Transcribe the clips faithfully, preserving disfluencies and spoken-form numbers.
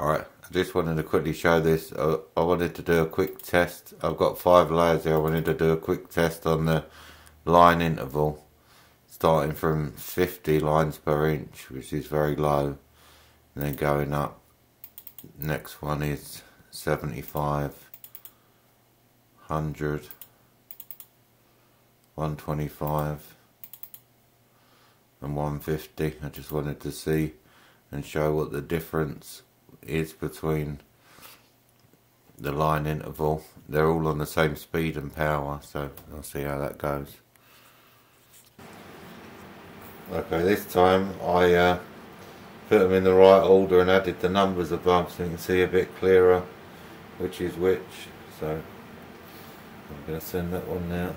Alright, I just wanted to quickly show this. I, I wanted to do a quick test. I've got five layers here. I wanted to do a quick test on the line interval, starting from fifty lines per inch, which is very low, and then going up. Next one is seventy-five, one hundred, one twenty-five and one fifty. I just wanted to see and show what the difference is between the line interval. They're all on the same speed and power, so I'll see how that goes. Okay, this time I uh, put them in the right order and added the numbers above so you can see a bit clearer which is which. So I'm going to send that one now.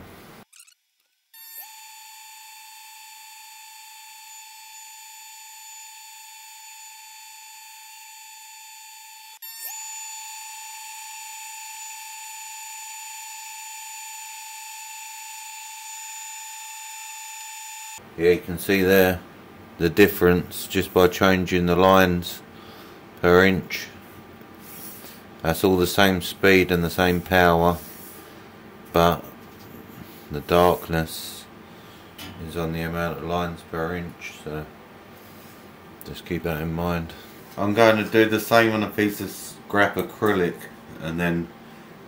Yeah, you can see there the difference just by changing the lines per inch. That's all the same speed and the same power, but the darkness is on the amount of lines per inch, so just keep that in mind. I'm going to do the same on a piece of scrap acrylic, and then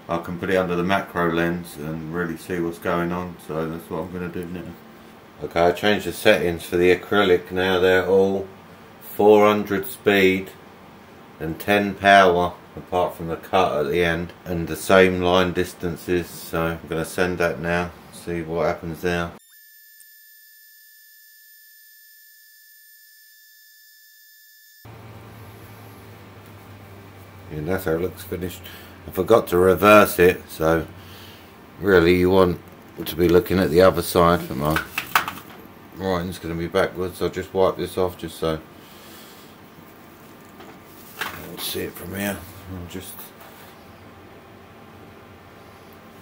I can put it under the macro lens and really see what's going on, so that's what I'm going to do now. Okay, I changed the settings for the acrylic now. They're all four hundred speed and ten power, apart from the cut at the end, and the same line distances, so I'm going to send that now, see what happens now. And that's how it looks finished. I forgot to reverse it, so really you want to be looking at the other side for my... Right, it's going to be backwards. I'll just wipe this off just so I'll see it from here. I'll just,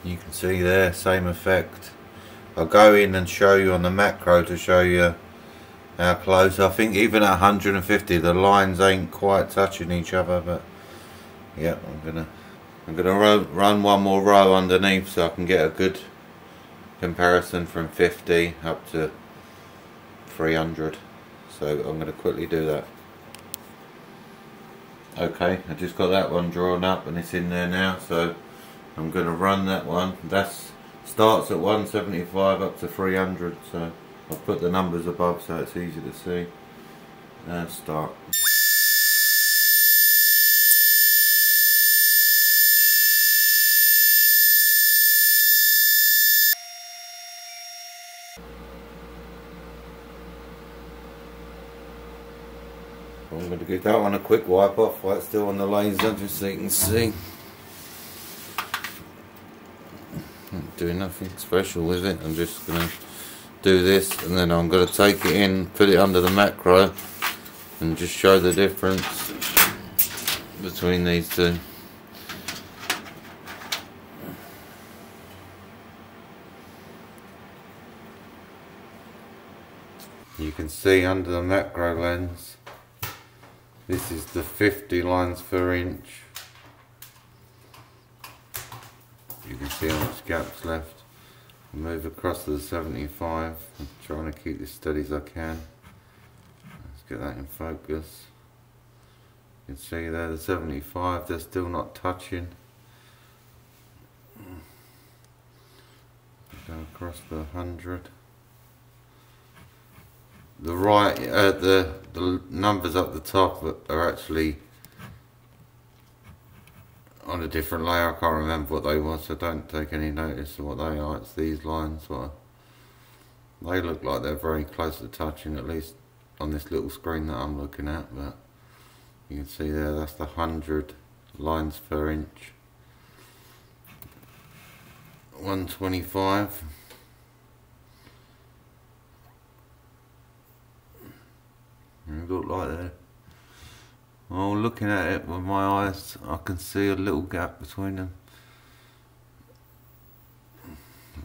you can see there, same effect. I'll go in and show you on the macro to show you how close. I think even at one hundred fifty the lines ain't quite touching each other, but yeah, I'm gonna I'm gonna row, run one more row underneath so I can get a good comparison from fifty up to three hundred, so I'm going to quickly do that. Okay, I just got that one drawn up and it's in there now, so I'm going to run that one. That starts at one seventy-five up to three hundred, so I've put the numbers above so it's easy to see. And start. I'm going to give that one a quick wipe off while it's still on the laser just so you can see. Not doing nothing special with it, I'm just going to do this and then I'm going to take it in, put it under the macro and just show the difference between these two. You can see under the macro lens this is the fifty lines per inch. You can see how much gap's left. I'll move across to the seventy-five. I'm trying to keep this steady as I can. Let's get that in focus. You can see there the seventy-five, they're still not touching. Go across the one hundred. The right, uh, the the numbers up the top are actually on a different layer. I can't remember what they were, so don't take any notice of what they are. It's these lines. Well, they look like they're very close to touching, at least on this little screen that I'm looking at. But you can see there, that's the one hundred lines per inch. one twenty-five. Look like that. Oh, looking at it with my eyes, I can see a little gap between them.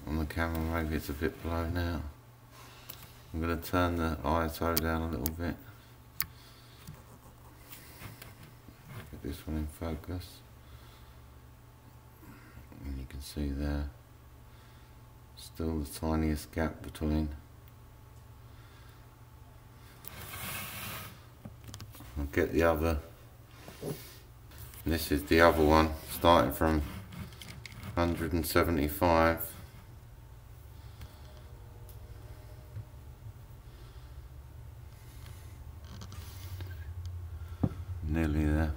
On the camera, maybe it's a bit blown out. I'm going to turn the I S O down a little bit. get this one in focus, and you can see there still the tiniest gap between. I'll get the other, and this is the other one, starting from one hundred seventy-five nearly there.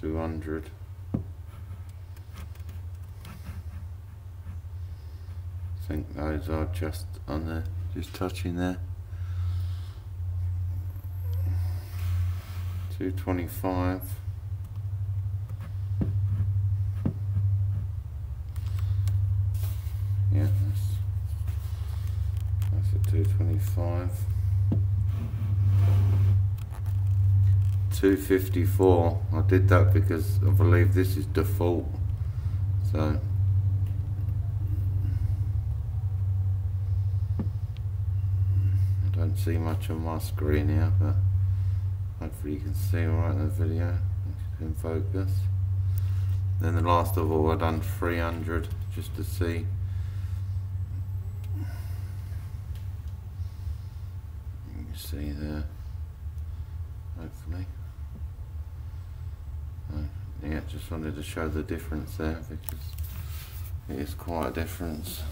two hundred. I think those are just on there, just touching there. two twenty-five. Yeah, that's, that's at two twenty-five. two fifty-four. I did that because I believe this is default. So. Don't see much on my screen here, but hopefully you can see alright in the video. It's in focus. Then the last of all, I've done three hundred just to see. You can see there, hopefully. Yeah, just wanted to show the difference there because it is quite a difference.